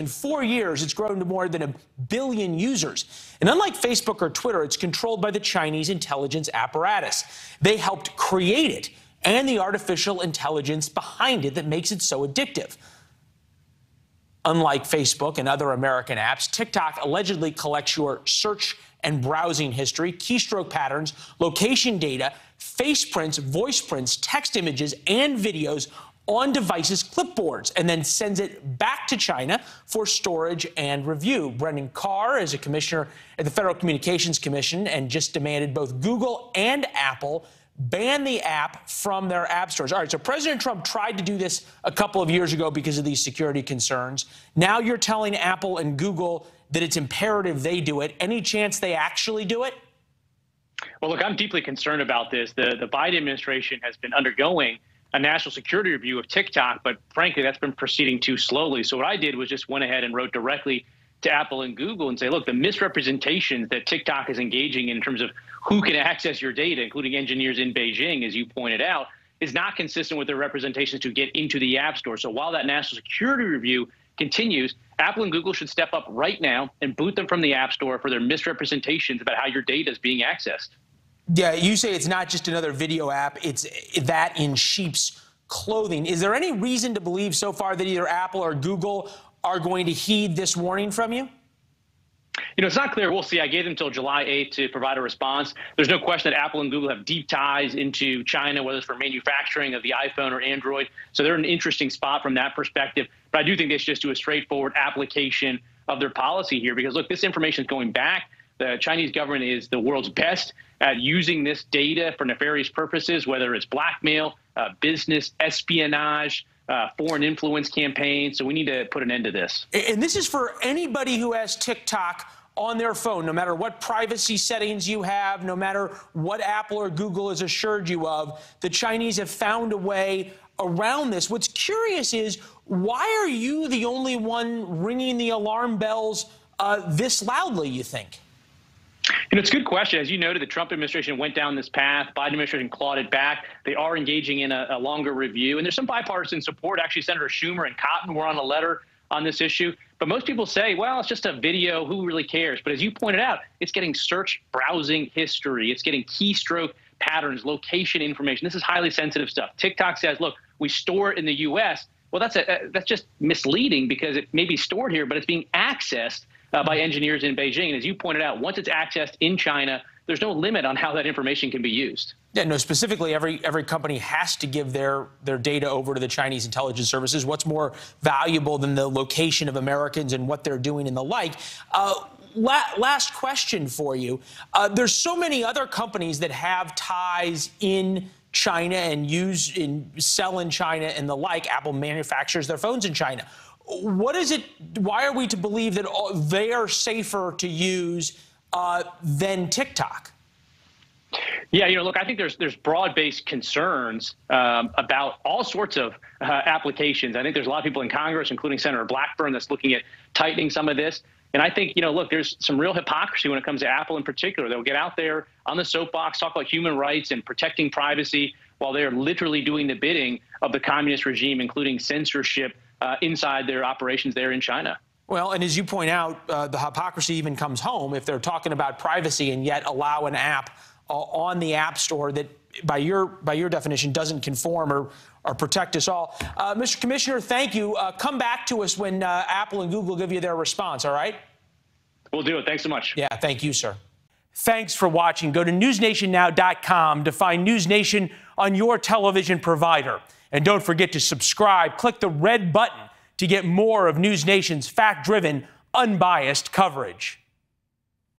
In 4 years, it's grown to more than 1 billion users. And unlike Facebook or Twitter, it's controlled by the Chinese intelligence apparatus. They helped create it and the artificial intelligence behind it that makes it so addictive. Unlike Facebook and other American apps, TikTok allegedly collects your search and browsing history, keystroke patterns, location data, face prints, voice prints, text images, and videos on devices, clipboards, and then sends it back to China for storage and review. Brendan Carr is a commissioner at the Federal Communications Commission and just demanded both Google and Apple ban the app from their app stores. All right, so President Trump tried to do this a couple of years ago because of these security concerns. Now you're telling Apple and Google that it's imperative they do it. Any chance they actually do it? Well, look, I'm deeply concerned about this. The Biden administration has been undergoing a national security review of TikTok, but frankly, that's been proceeding too slowly. So what I did was just went ahead and wrote directly to Apple and Google and say, look, the misrepresentations that TikTok is engaging in terms of who can access your data, including engineers in Beijing, as you pointed out, is not consistent with their representations to get into the App Store. So while that national security review continues, Apple and Google should step up right now and boot them from the App Store for their misrepresentations about how your data is being accessed. Yeah, you say it's not just another video app, it's that in sheep's clothing. Is there any reason to believe so far that either Apple or Google are going to heed this warning from you? You know, it's not clear. We'll see. I gave them till July 8th to provide a response. There's no question that Apple and Google have deep ties into China, whether it's for manufacturing of the iPhone or Android. So they're in an interesting spot from that perspective. But I do think they should just do a straightforward application of their policy here because, look, this information is going back. The Chinese government is the world's best at using this data for nefarious purposes, whether it's blackmail, business espionage, foreign influence campaigns. So we need to put an end to this. And this is for anybody who has TikTok on their phone, no matter what privacy settings you have, no matter what Apple or Google has assured you of. The Chinese have found a way around this. What's curious is, why are you the only one ringing the alarm bells this loudly, you think? You know, it's a good question. As you noted, the Trump administration went down this path. Biden administration clawed it back. They are engaging in a longer review. And there's some bipartisan support. Actually, Senator Schumer and Cotton were on a letter on this issue. But most people say, well, it's just a video. Who really cares? But as you pointed out, it's getting search browsing history. It's getting keystroke patterns, location information. This is highly sensitive stuff. TikTok says, look, we store it in the U.S. Well, that's just misleading because it may be stored here, but it's being accessed by engineers in Beijing. And as you pointed out, once it's accessed in China, there's no limit on how that information can be used. Yeah, no, specifically, every company has to give their data over to the Chinese intelligence services. What's more valuable than the location of Americans and what they're doing and the like? Last question for you. There's so many other companies that have ties in China and sell in China and the like. Apple manufactures their phones in China. What is it? Why are we to believe that they are safer to use than TikTok? Yeah, you know, look, I think there's broad-based concerns about all sorts of applications. I think there's a lot of people in Congress, including Senator Blackburn, that's looking at tightening some of this. And I think, you know, look, there's some real hypocrisy when it comes to Apple in particular. They'll get out there on the soapbox, talk about human rights and protecting privacy while they are literally doing the bidding of the communist regime, including censorship inside their operations there in China. Well, and as you point out, the hypocrisy even comes home if they're talking about privacy and yet allow an app on the App Store that, by your definition, doesn't conform or protect us all. Mr. Commissioner, thank you. Come back to us when Apple and Google give you their response, all right? We'll do it. Thanks so much. Yeah, thank you, sir. Thanks for watching. Go to newsnationnow.com to find NewsNation on your television provider. And don't forget to subscribe. Click the red button to get more of NewsNation's fact-driven, unbiased coverage.